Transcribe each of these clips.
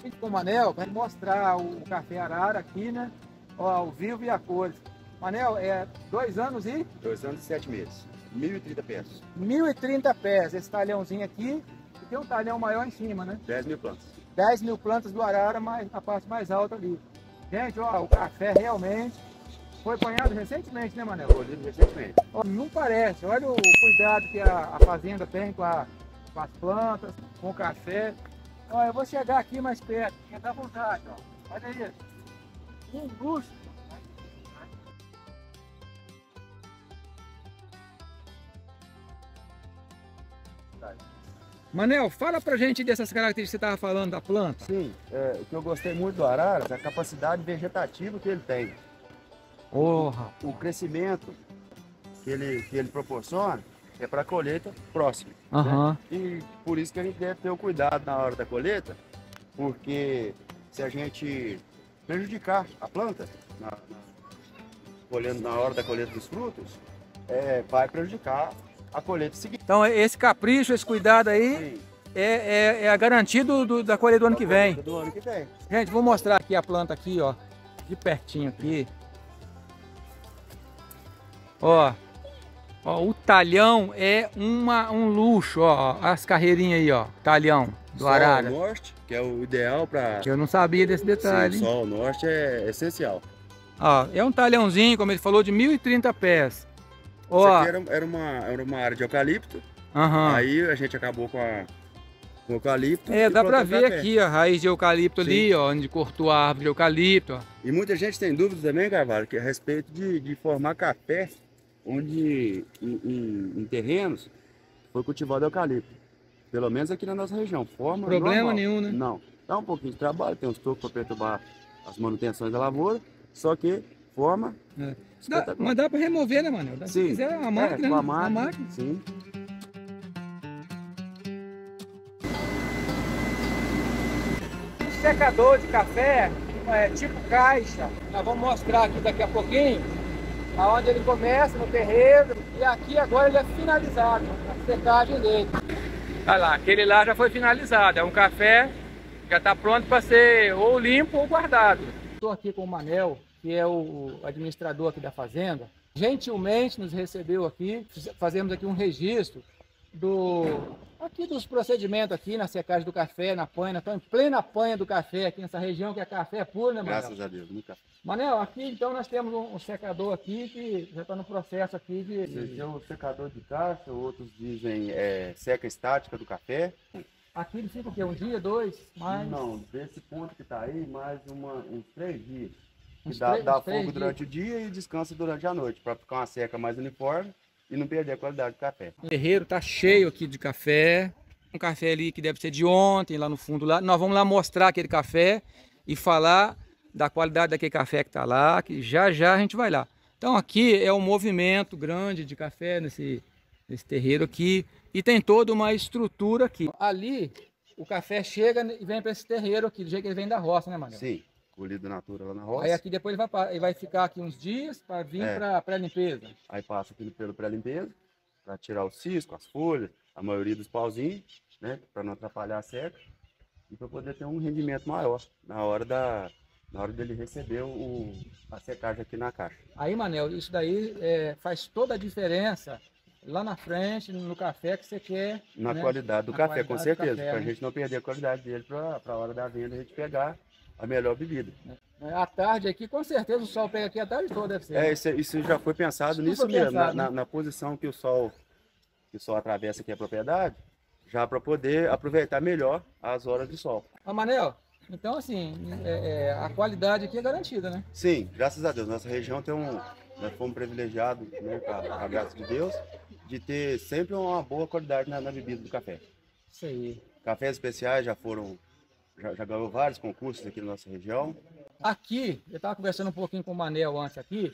gente com o Manel vai mostrar o Café Arara aqui, né? Ó, ao vivo e a cores. Manel, é 2 anos e? 2 anos e 7 meses. 1.030 peças. 1.030 peças, esse talhãozinho aqui. E tem um talhão maior em cima, né? 10.000 plantas. 10.000 plantas do Arara, mas a parte mais alta ali. Gente, ó, o café realmente foi apanhado recentemente, né, Manel? Colhido recentemente. Ó, não parece, olha o cuidado que a fazenda tem com as plantas, com o café. Ó, eu vou chegar aqui mais perto, porque dá vontade, ó. Olha isso. Um gosto. Manel, fala pra gente dessas características que você estava falando da planta. Sim, o que eu gostei muito do arara é a capacidade vegetativa que ele tem. O crescimento que ele proporciona é para a colheita próxima. Né? E por isso que a gente deve ter o cuidado na hora da colheita, porque se a gente prejudicar a planta, colhendo na hora da colheita dos frutos, vai prejudicar a colheita seguinte. Então esse capricho, esse cuidado aí, é a garantia da colheita do ano que vem. Gente, vou mostrar aqui a planta aqui, ó, de pertinho aqui. Ó, ó, o talhão é um luxo, ó, as carreirinhas aí, ó, talhão do arara. Sol ao norte, que é o ideal para... Eu não sabia desse detalhe. Sim, sol ao norte é essencial. Ó, é um talhãozinho, como ele falou, de 1.030 pés. Ó, isso aqui era uma área de eucalipto, aí a gente acabou com o eucalipto. É, dá pra ver aqui, ó, a raiz de eucalipto. Sim. Ali, ó, onde cortou a árvore de eucalipto. Ó. E muita gente tem dúvida também, Carvalho, que a respeito de formar café onde, em terrenos, foi cultivado eucalipto. Pelo menos aqui na nossa região, forma problema normal. Nenhum, né? Não, dá um pouquinho de trabalho, tem uns tocos para perturbar as manutenções da lavoura, só que forma... É. Mas dá para remover, né, Manel? Se quiser, a máquina, com a máquina, sim. Um secador de café, tipo caixa, nós vamos mostrar aqui daqui a pouquinho, aonde ele começa, no terreiro, e aqui agora ele é finalizado, a secagem dele. Olha lá, aquele lá já foi finalizado, é um café, já está pronto para ser ou limpo ou guardado. Estou aqui com o Manel, que é o administrador aqui da fazenda, gentilmente nos recebeu aqui, fazemos aqui um registro dos procedimentos aqui na secagem do café, na apanha, estamos em plena apanha do café aqui nessa região, que é café puro, né, Manel? Graças a Deus, nunca. Manel, aqui então nós temos um secador aqui que já está no processo aqui de... Esse é um secador de caixa, outros dizem seca estática do café. Aqui ele fica o quê? Um dia, dois? Mais... Não, desse ponto que está aí, mais uns 3 dias. Que dá fogo durante o dia e descansa durante a noite, para ficar uma seca mais uniforme e não perder a qualidade do café. O terreiro tá cheio aqui de café, um café ali que deve ser de ontem, lá no fundo. Lá. Nós vamos lá mostrar aquele café e falar da qualidade daquele café que tá lá, que já já a gente vai lá. Então aqui é um movimento grande de café nesse terreiro aqui e tem toda uma estrutura aqui. Ali o café chega e vem para esse terreiro aqui, do jeito que ele vem da roça, né, Manel? Sim. Colhido natura lá na roça. Aí aqui depois ele vai ficar aqui uns dias para vir para a pré-limpeza. Aí passa aqui pelo pré-limpeza, para tirar o cisco, as folhas, a maioria dos pauzinhos, né? Para não atrapalhar a seca e para poder ter um rendimento maior na hora dele receber a secagem aqui na caixa. Aí, Manel, isso daí faz toda a diferença lá na frente, no café que você quer. Na qualidade do café, com certeza. Para a gente não perder a qualidade dele para a hora da venda a gente pegar a melhor bebida. À tarde aqui, com certeza o sol pega aqui a tarde toda, deve ser. É, isso já foi pensado nisso mesmo, na posição que o sol atravessa aqui a propriedade, já para poder aproveitar melhor as horas de sol. Ah, Manel, então assim, a qualidade aqui é garantida, né? Sim, graças a Deus. Nossa região tem nós fomos privilegiados, né, a graça de Deus, de ter sempre uma boa qualidade na bebida do café. Isso aí. Cafés especiais já ganhou vários concursos aqui na nossa região. Aqui, eu estava conversando um pouquinho com o Manel antes aqui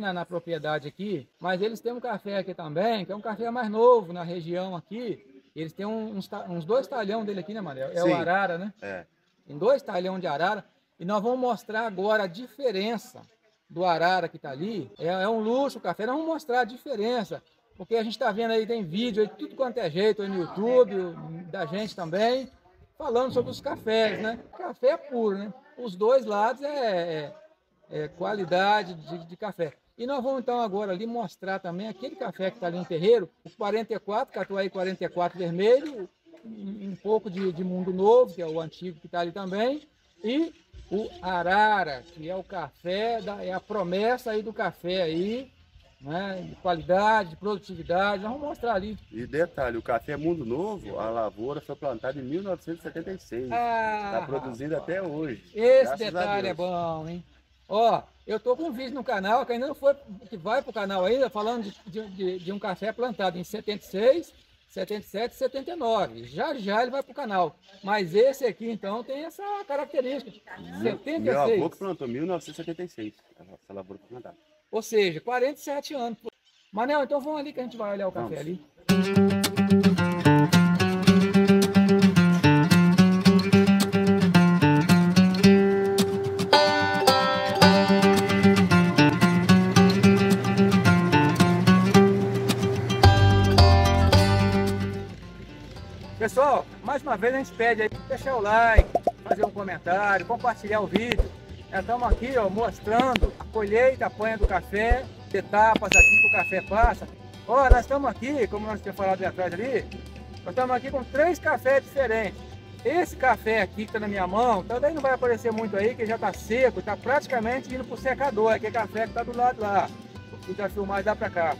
na propriedade aqui, mas eles têm um café aqui também, que é um café mais novo na região aqui. Eles têm uns 2 talhão dele aqui, né, Manel? É. Sim. O arara, né? É. Tem 2 talhão de arara. E nós vamos mostrar agora a diferença do arara que está ali. É um luxo o café, nós vamos mostrar a diferença. Porque a gente está vendo aí, tem vídeo aí, tudo quanto é jeito aí no YouTube, da gente também. falando sobre os cafés, né? Café puro, né? Os dois lados é qualidade de café. E nós vamos então agora ali mostrar também aquele café que está ali no terreiro, o 44, Catuaí 44 vermelho, um pouco de Mundo Novo, que é o antigo que está ali também, e o Arara, que é o café, é a promessa aí do café aí, né, de qualidade, de produtividade. Nós vamos mostrar ali. E detalhe, o café Mundo Novo, a lavoura foi plantada em 1976. Está produzindo até hoje. Esse detalhe é bom, hein? Ó, eu tô com um vídeo no canal, que ainda não foi, que vai pro canal ainda, falando de um café plantado em 76, 77 e 79. Já já ele vai pro canal. Mas esse aqui, então, tem essa característica. 76. Meu avô que plantou em 1976, essa lavoura plantada. Ou seja, 47 anos. Manel, então vamos ali que a gente vai olhar o café ali. Pessoal, mais uma vez a gente pede aí, deixar o like, fazer um comentário, compartilhar o vídeo. Estamos aqui, ó, mostrando a colheita, a panha do café, etapas aqui que o café passa. Ó, nós estamos aqui, como nós tínhamos falado ali atrás ali, nós estamos aqui com 3 cafés diferentes. Esse café aqui que está na minha mão, também não vai aparecer muito aí, que já está seco, está praticamente indo para o secador, aquele café que está do lado lá. Vou já filmar e dá para cá.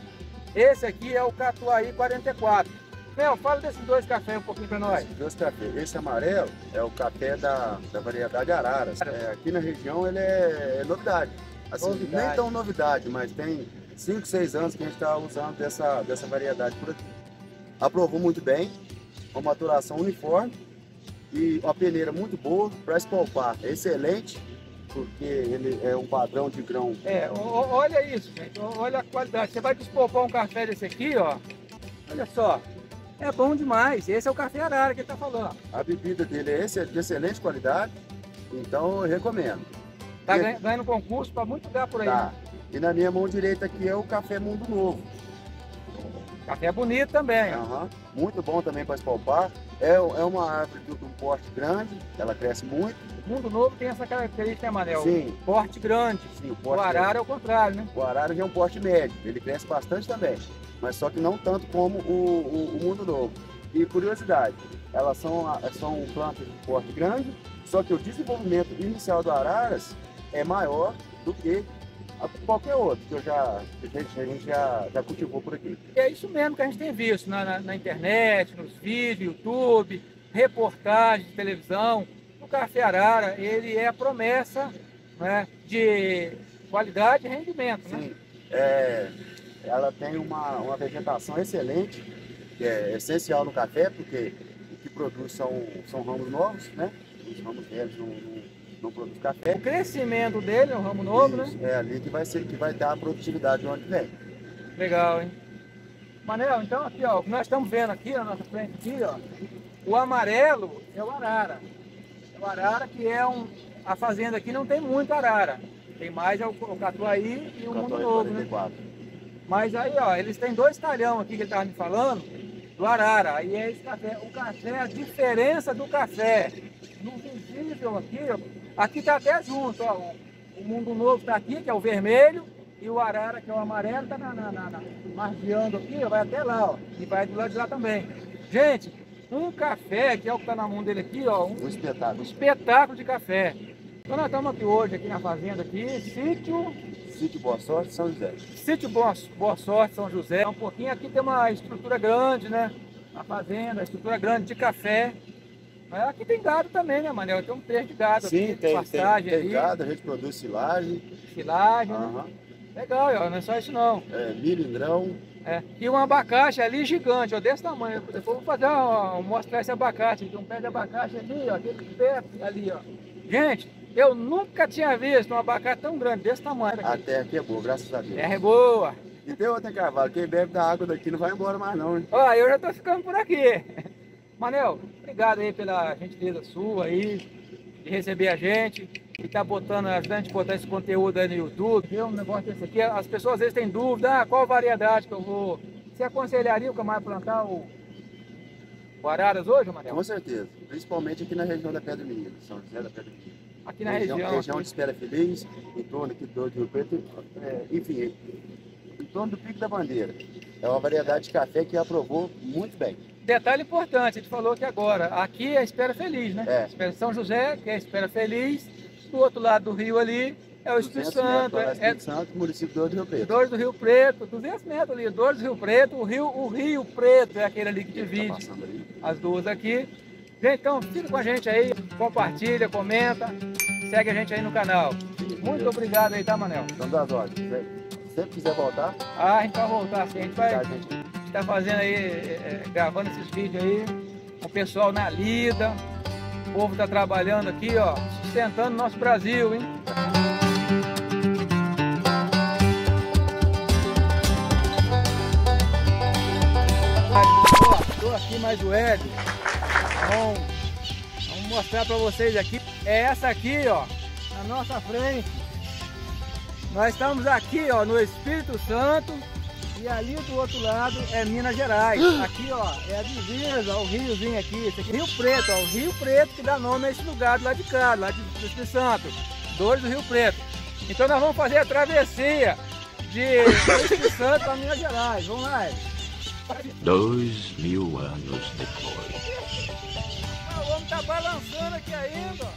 Esse aqui é o Catuaí 44. Léo, fala desses 2 cafés um pouquinho para nós. Esses 2 cafés. Esse amarelo é o café da variedade Arara. É, aqui na região ele é novidade. Assim, novidade. Nem tão novidade, mas tem 5, 6 anos que a gente está usando dessa variedade por aqui. Aprovou muito bem, uma maturação uniforme e uma peneira muito boa para espalpar. É excelente, porque ele é um padrão de grão. É, olha isso, gente. Olha a qualidade. Você vai espalpar um café desse aqui, ó. Olha só. É bom demais, esse é o café Arara que ele está falando. A bebida dele é de excelente qualidade, então eu recomendo. Está ganhando concurso para muito lugar por aí. Tá. E na minha mão direita aqui é o café Mundo Novo. Café bonito também. Uhum. Muito bom também para espalpar. É uma árvore de um porte grande, ela cresce muito. O Mundo Novo tem essa característica, né, Manel? Sim. Porte grande. Sim, o Arara é o contrário, né? O Arara já é um porte médio, ele cresce bastante também. Mas só que não tanto como o Mundo Novo. E curiosidade, elas são plantas de porte grande, só que o desenvolvimento inicial do Araras é maior do que qualquer outro que a gente já cultivou por aqui. É isso mesmo que a gente tem visto na internet, nos vídeos, YouTube, reportagens de televisão. O café Arara, ele é a promessa, né, de qualidade e rendimento. Sim, né? Ela tem uma vegetação excelente, que é essencial no café, porque o que produz são ramos novos, né? Os ramos velhos não produzem café. O crescimento dele é um ramo novo. Isso, né? É ali que vai dar a produtividade de onde vem. Legal, hein? Manel, então aqui, ó, o que nós estamos vendo aqui na nossa frente, aqui, ó, o amarelo é o Arara. É o Arara que é a fazenda aqui não tem muito Arara. Tem mais é o Catuaí e o Mundo Novo, né? Mas aí, ó, eles têm 2 talhão aqui que ele estava me falando, do Arara. Aí é esse café. O café, a diferença do café. No visível aqui, ó, aqui tá até junto, ó. O Mundo Novo tá aqui, que é o vermelho, e o Arara, que é o amarelo, tá margeando aqui, ó, vai até lá, ó. E vai do lado de lá também. Gente, um café, que é o que tá na mão dele aqui, ó. Um espetáculo. Um espetáculo de café. Então nós estamos aqui hoje, aqui na fazenda, aqui, Sítio Boa Sorte, São José. Sítio Boa Sorte, São José. Um pouquinho aqui tem uma estrutura grande, né? A fazenda, estrutura grande de café. Mas aqui tem gado também, né, Manel? Tem um trecho de gado. Sim, aqui, tem gado, a gente produz silagem. Silagem, né? Legal, ó, não é só isso não. É, milho em grão. É. E um abacaxi ali gigante, ó, desse tamanho. Depois eu vou fazer, ó, mostrar esse abacaxi. Tem um pé de abacaxi ali, ó, aquele pé ali, ó. Gente, eu nunca tinha visto um abacate tão grande desse tamanho. A terra aqui é boa, graças a Deus. Terra é boa. E tem outra, cavalo, quem bebe da água daqui não vai embora mais não, hein? Ó, eu já tô ficando por aqui. Manel, obrigado aí pela gentileza sua aí, de receber a gente, e tá ajudando a gente botar esse conteúdo aí no YouTube. Tem um negócio desse aqui, as pessoas às vezes têm dúvida, qual variedade que eu vou... Você aconselharia o camarada a plantar o O Araras hoje, Manel? Com certeza. Principalmente aqui na região da Pedra Menina, São José da Pedra Menina. Aqui na região de Espera Feliz, em torno aqui do Dores do Rio Preto, enfim, em torno do Pico da Bandeira. É uma variedade de café que aprovou muito bem. Detalhe importante, a gente falou que agora, aqui é a Espera Feliz, né? É. São José, que é a Espera Feliz, do outro lado do rio ali, é o Espírito Santo. Espírito Santo, município Dores do Rio Preto. Dores do Rio Preto, 200 metros ali, Dores do Rio Preto, o Rio Preto é aquele ali que divide as duas aqui. Gente, então fica com a gente aí, compartilha, comenta, segue a gente aí no canal. Muito obrigado aí, tá, Manel? Então das horas, se sempre quiser voltar. Ah, a gente vai voltar sim, a gente tá fazendo aí, gravando esses vídeos aí, o pessoal na lida, o povo tá trabalhando aqui, ó, sustentando o nosso Brasil, hein? Estou aqui mais o Ed. Bom, vamos mostrar para vocês aqui. É essa aqui, ó, na nossa frente. Nós estamos aqui, ó, no Espírito Santo. E ali do outro lado é Minas Gerais. Aqui, ó, é a divisa, ó, o riozinho aqui. Esse aqui é Rio Preto, ó, o Rio Preto que dá nome a esse lugar do lado de cá, do lado do Espírito Santo. Dores do Rio Preto. Então nós vamos fazer a travessia de Espírito Santo para Minas Gerais. Vamos lá, Ed. 2000 anos depois. O homem tá balançando aqui ainda.